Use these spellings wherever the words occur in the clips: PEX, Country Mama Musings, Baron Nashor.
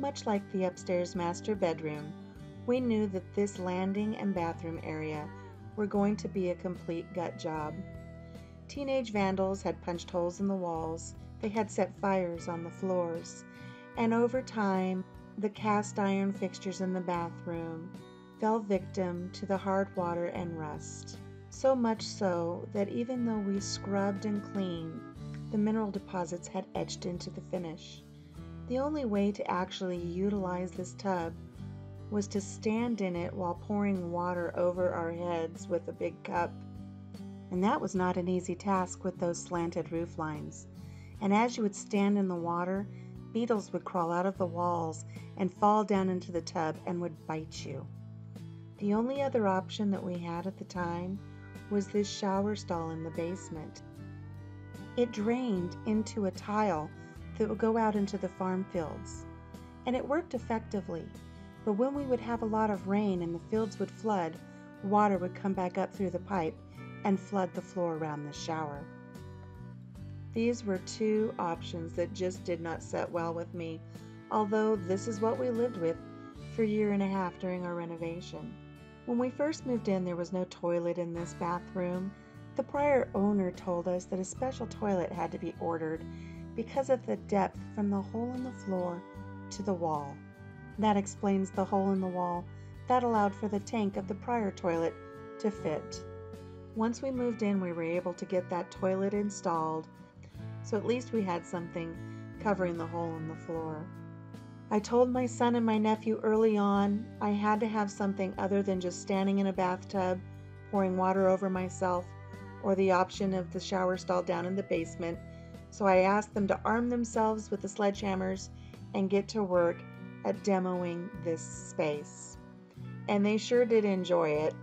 much like the upstairs master bedroom, we knew that this landing and bathroom area were going to be a complete gut job. Teenage vandals had punched holes in the walls, they had set fires on the floors, and over time, the cast iron fixtures in the bathroom fell victim to the hard water and rust. So much so that even though we scrubbed and cleaned, the mineral deposits had etched into the finish. The only way to actually utilize this tub was to stand in it while pouring water over our heads with a big cup. And that was not an easy task with those slanted roof lines. And as you would stand in the water, beetles would crawl out of the walls and fall down into the tub and would bite you. The only other option that we had at the time was this shower stall in the basement. It drained into a tile that would go out into the farm fields, and it worked effectively. But when we would have a lot of rain and the fields would flood, water would come back up through the pipe and flood the floor around the shower. These were two options that just did not set well with me, although this is what we lived with for a year and a half during our renovation. When we first moved in, there was no toilet in this bathroom. The prior owner told us that a special toilet had to be ordered because of the depth from the hole in the floor to the wall. That explains the hole in the wall that allowed for the tank of the prior toilet to fit. Once we moved in, we were able to get that toilet installed, so at least we had something covering the hole in the floor. I told my son and my nephew early on I had to have something other than just standing in a bathtub, pouring water over myself, or the option of the shower stall down in the basement, so I asked them to arm themselves with the sledgehammers and get to work at demoing this space. And they sure did enjoy it.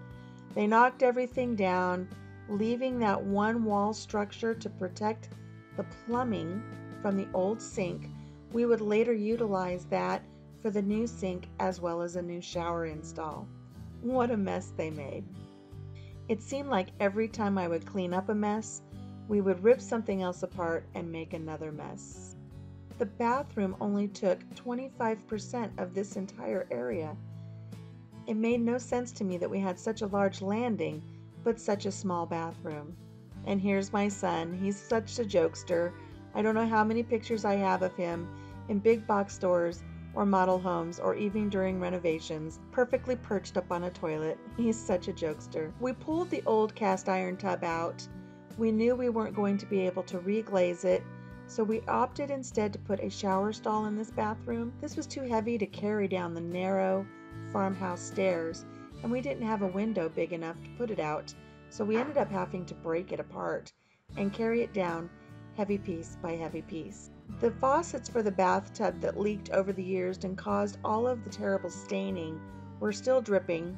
They knocked everything down, leaving that one wall structure to protect the plumbing from the old sink. We would later utilize that for the new sink as well as a new shower install. What a mess they made. It seemed like every time I would clean up a mess, we would rip something else apart and make another mess. The bathroom only took 25% of this entire area. It made no sense to me that we had such a large landing, but such a small bathroom. And here's my son, he's such a jokester. I don't know how many pictures I have of him in big box stores or model homes or even during renovations, perfectly perched up on a toilet. He's such a jokester. We pulled the old cast iron tub out. We knew we weren't going to be able to reglaze it, so we opted instead to put a shower stall in this bathroom. This was too heavy to carry down the narrow farmhouse stairs, and we didn't have a window big enough to put it out, so we ended up having to break it apart and carry it down heavy piece by heavy piece. The faucets for the bathtub that leaked over the years and caused all of the terrible staining were still dripping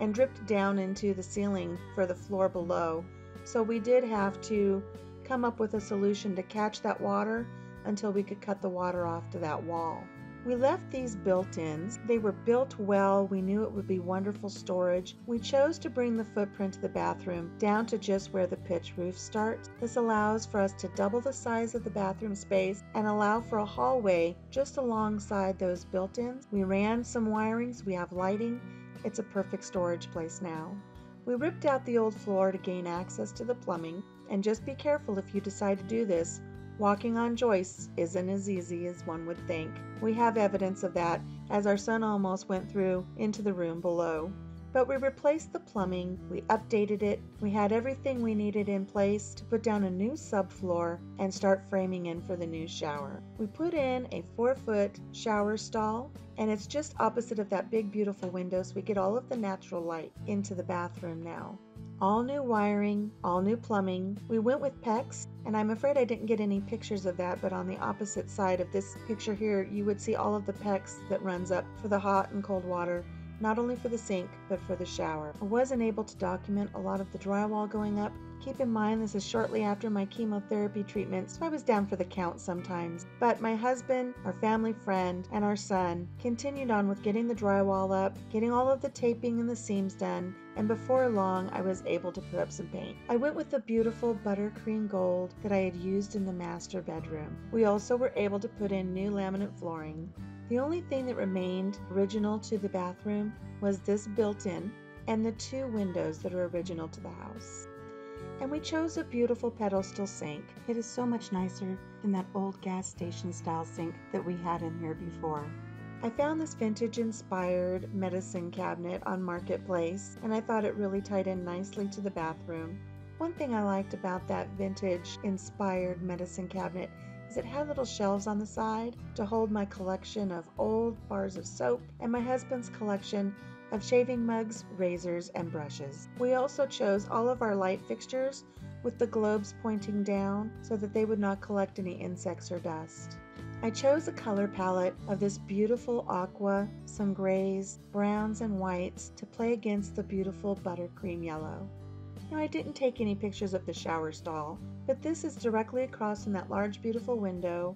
and dripped down into the ceiling for the floor below, so we did have to come up with a solution to catch that water until we could cut the water off to that wall. We left these built-ins. They were built well. We knew it would be wonderful storage. We chose to bring the footprint of the bathroom down to just where the pitch roof starts. This allows for us to double the size of the bathroom space and allow for a hallway just alongside those built-ins. We ran some wirings. We have lighting. It's a perfect storage place now. We ripped out the old floor to gain access to the plumbing. And just be careful if you decide to do this. Walking on joists isn't as easy as one would think. We have evidence of that as our son almost went through into the room below. But we replaced the plumbing, we updated it, we had everything we needed in place to put down a new subfloor and start framing in for the new shower. We put in a 4-foot shower stall, and it's just opposite of that big beautiful window, so we get all of the natural light into the bathroom now. All new wiring, all new plumbing. We went with PEX, and I'm afraid I didn't get any pictures of that, but on the opposite side of this picture here, you would see all of the PEX that runs up for the hot and cold water, not only for the sink, but for the shower. I wasn't able to document a lot of the drywall going up. Keep in mind, this is shortly after my chemotherapy treatment, so I was down for the count sometimes. But my husband, our family friend, and our son continued on with getting the drywall up, getting all of the taping and the seams done, and before long, I was able to put up some paint. I went with the beautiful buttercream gold that I had used in the master bedroom. We also were able to put in new laminate flooring. The only thing that remained original to the bathroom was this built-in and the two windows that are original to the house. And we chose a beautiful pedestal sink. It is so much nicer than that old gas station style sink that we had in here before. I found this vintage inspired medicine cabinet on Marketplace, and I thought it really tied in nicely to the bathroom. One thing I liked about that vintage inspired medicine cabinet is it had little shelves on the side to hold my collection of old bars of soap and my husband's collection of shaving mugs, razors, and brushes. We also chose all of our light fixtures with the globes pointing down so that they would not collect any insects or dust. I chose a color palette of this beautiful aqua, some grays, browns, and whites to play against the beautiful buttercream yellow. Now, I didn't take any pictures of the shower stall, but this is directly across from that large beautiful window,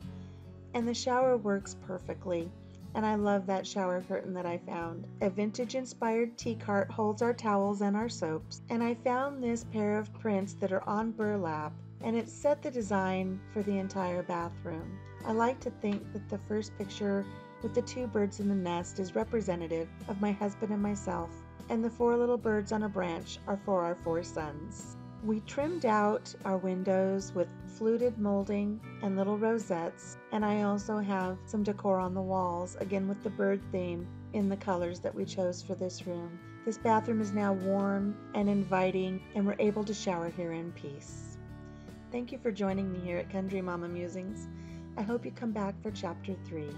and the shower works perfectly. And I love that shower curtain that I found. A vintage inspired tea cart holds our towels and our soaps, and I found this pair of prints that are on burlap, and it set the design for the entire bathroom. I like to think that the first picture with the two birds in the nest is representative of my husband and myself, and the four little birds on a branch are for our four sons. We trimmed out our windows with fluted molding and little rosettes, and I also have some decor on the walls, again with the bird theme in the colors that we chose for this room. This bathroom is now warm and inviting, and we're able to shower here in peace. Thank you for joining me here at Country Mama Musings. I hope you come back for Chapter 3.